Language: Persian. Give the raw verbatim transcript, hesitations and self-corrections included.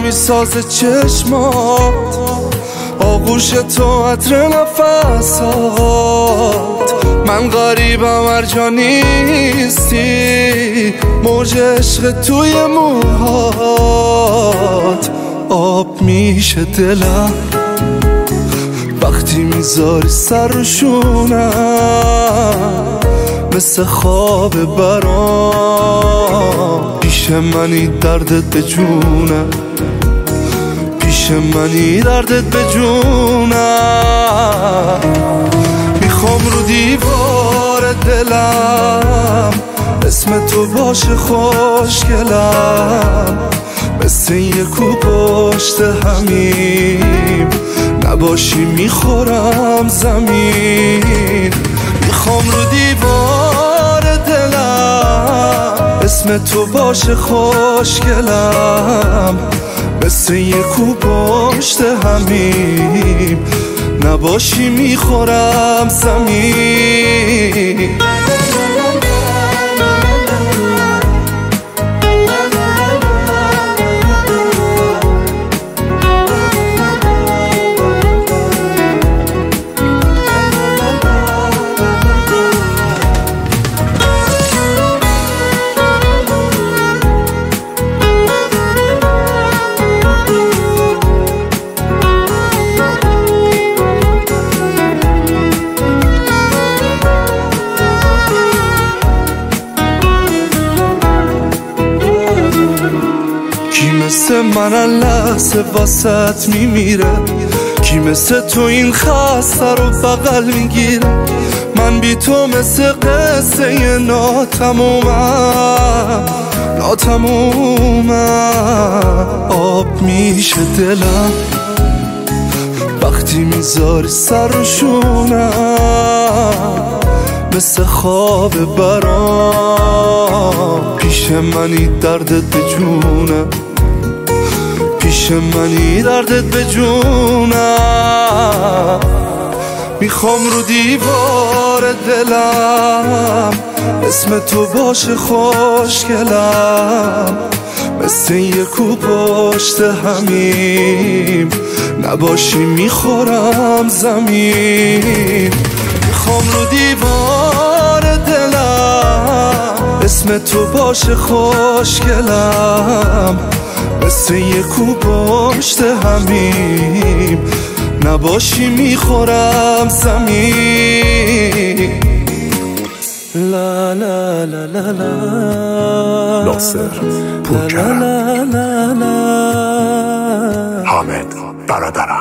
میسازه چشمات، آغوش تو عطر نفسات. من غریبم هر جا نیستی، موج عشق توی موهات. آب میشه دلم وقتی میذاری سر رو شونم، مثل خواب برام. پیش منی دردت به جونم، پیش منی دردت به جونم. میخوام رو دیوار دلم اسم تو باشه خوشگلم، مثل یه کو پشت همیم، نباشی میخورم زمین. میخوام رو دیوار دلم اسم تو باشه خوشگلم، مثل یه کو پشت همیم، نباشی میخورم زمین. مثل من لحظه واسط میمیره، کی مثل تو این خسته رو بغل میگیره. من بی تو مثل قصه ناتمومم، ناتمومم. آب میشه دلم وقتی میذاری سر رو شونم، مثل خواب برام. پیش منی دردت به جونم، پیش منی دردت به جونم. میخوام رو دیوار دلم اسم تو باشه خوشگلم، مثل یه کو پشت همیم، نباشی میخورم زمین. میخوام رو دیوار دلم اسم تو باشه خوشگلم، مثل یه کو پشت همیم، نباشی میخورم زمین. لا لا لا لا لا ناصر پورکرم، حامد برادرم.